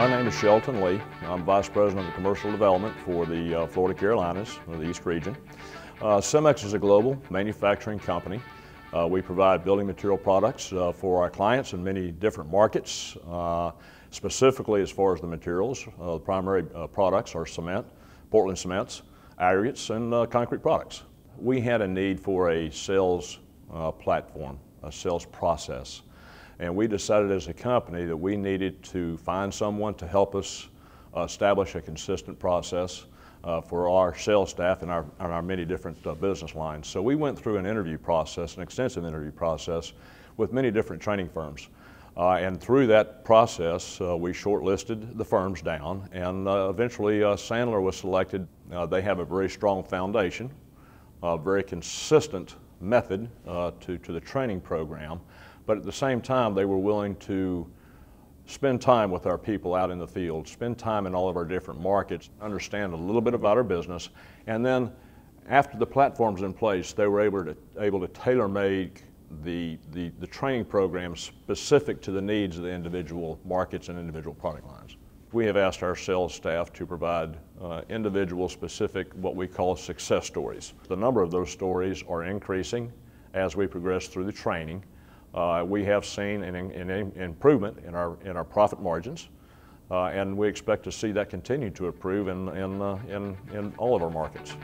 My name is Shelton Lee. I'm Vice President of Commercial Development for the Florida Carolinas, or the East Region. CEMEX is a global manufacturing company. We provide building material products for our clients in many different markets. Specifically as far as the materials, the primary products are cement, Portland cements, aggregates, and concrete products. We had a need for a sales platform, a sales process, and we decided as a company that we needed to find someone to help us establish a consistent process for our sales staff and our many different business lines. So we went through an interview process, an extensive interview process with many different training firms. And through that process, we shortlisted the firms down, and eventually Sandler was selected. They have a very strong foundation, a very consistent method to the training program, but at the same time they were willing to spend time with our people out in the field, spend time in all of our different markets, understand a little bit about our business, and then after the platform's in place, they were able to tailor-make the training program specific to the needs of the individual markets and individual product lines. We have asked our sales staff to provide individual specific, what we call success stories. The number of those stories are increasing as we progress through the training. We have seen an improvement in our profit margins, and we expect to see that continue to improve in all of our markets.